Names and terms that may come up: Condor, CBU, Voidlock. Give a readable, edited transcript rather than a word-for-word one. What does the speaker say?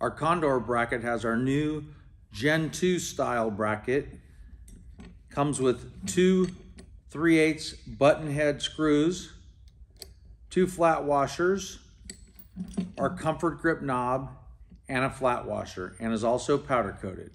Our Condor bracket has our new Gen 2 style bracket. Comes with 2 3/8 button head screws, 2 flat washers, our comfort grip knob, and a flat washer, and is also powder coated.